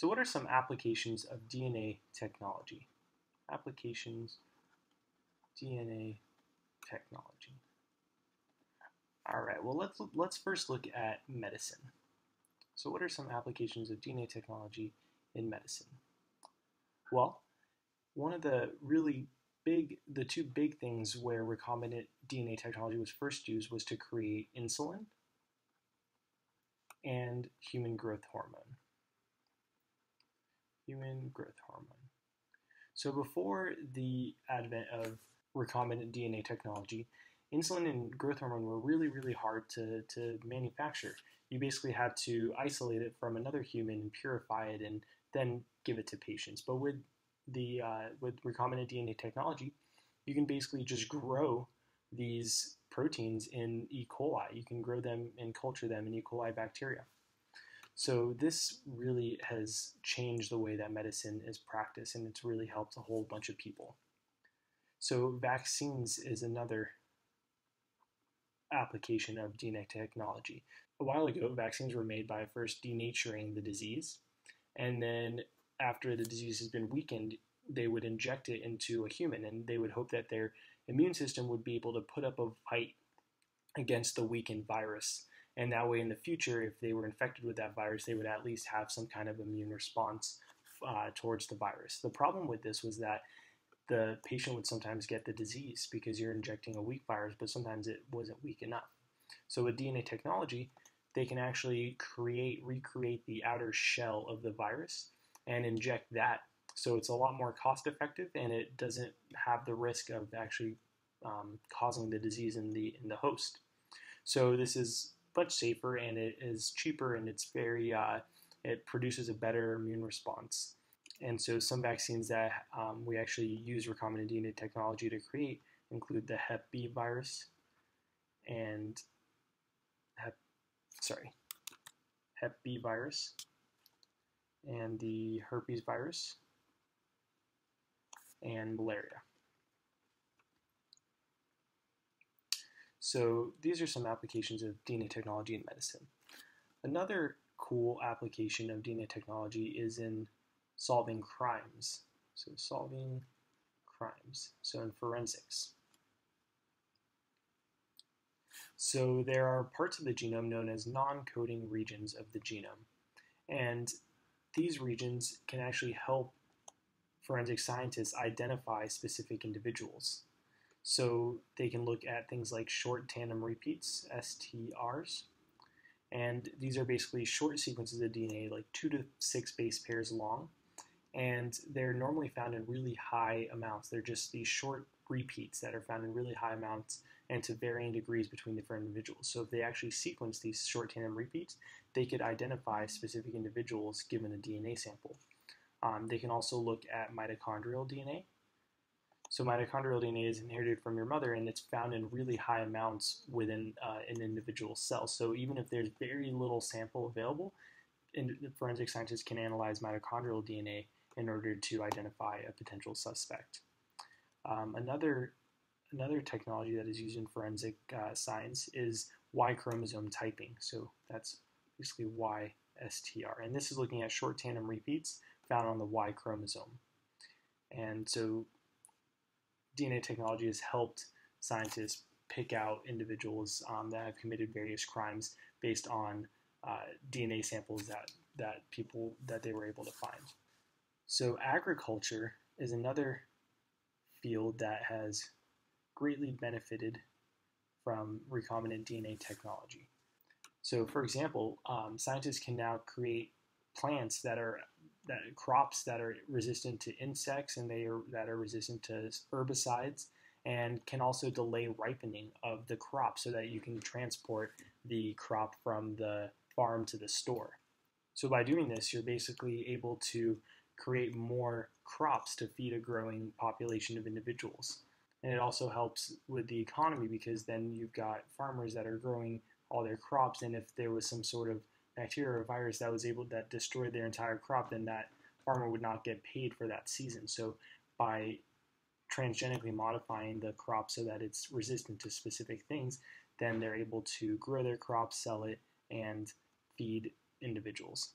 So what are some applications of DNA technology? Applications, DNA technology. All right, well, let's first look at medicine. So what are some applications of DNA technology in medicine? Well, one of the really big, the two big things where recombinant DNA technology was first used was to create insulin and human growth hormone. Human growth hormone. So before the advent of recombinant DNA technology, insulin and growth hormone were really hard to manufacture. You basically had to isolate it from another human and purify it and then give it to patients. But with recombinant DNA technology, you can basically just grow these proteins in E. coli. You can grow them and culture them in E. coli bacteria. So this really has changed the way that medicine is practiced, and it's really helped a whole bunch of people. So vaccines is another application of DNA technology. A while ago, vaccines were made by first denaturing the disease, and then after the disease has been weakened, they would inject it into a human, and they would hope that their immune system would be able to put up a fight against the weakened virus. And that way in the future, if they were infected with that virus, they would at least have some kind of immune response towards the virus. The problem with this was that the patient would sometimes get the disease because you're injecting a weak virus, but sometimes it wasn't weak enough. So with DNA technology, they can actually recreate the outer shell of the virus and inject that. So it's a lot more cost effective, and it doesn't have the risk of actually causing the disease in the host. So this is much safer, and it is cheaper, and it's very it produces a better immune response. And so some vaccines that we actually use recombinant DNA technology to create include the Hep B virus and Hep B virus and the herpes virus and malaria. So these are some applications of DNA technology in medicine. Another cool application of DNA technology is in solving crimes. So solving crimes. So in forensics. So there are parts of the genome known as non-coding regions of the genome. And these regions can actually help forensic scientists identify specific individuals. So they can look at things like short tandem repeats, STRs, and these are basically short sequences of DNA, like 2 to 6 base pairs long, and they're normally found in really high amounts. They're just these short repeats that are found in really high amounts and to varying degrees between different individuals. So if they actually sequence these short tandem repeats, they could identify specific individuals given a DNA sample. They can also look at mitochondrial DNA. So mitochondrial DNA is inherited from your mother, and it's found in really high amounts within an individual cell. So even if there's very little sample available, forensic scientists can analyze mitochondrial DNA in order to identify a potential suspect. Another technology that is used in forensic science is Y chromosome typing. So that's basically YSTR. And this is looking at short tandem repeats found on the Y chromosome. And so DNA technology has helped scientists pick out individuals that have committed various crimes based on DNA samples that they were able to find. So agriculture is another field that has greatly benefited from recombinant DNA technology. So, for example, scientists can now create plants crops that are resistant to insects and that are resistant to herbicides, and can also delay ripening of the crop so that you can transport the crop from the farm to the store. So by doing this, you're basically able to create more crops to feed a growing population of individuals. And it also helps with the economy, because then you've got farmers that are growing all their crops, and if there was some sort of bacteria or virus that destroyed their entire crop, then that farmer would not get paid for that season. So by transgenically modifying the crop so that it's resistant to specific things, then they're able to grow their crop, sell it, and feed individuals.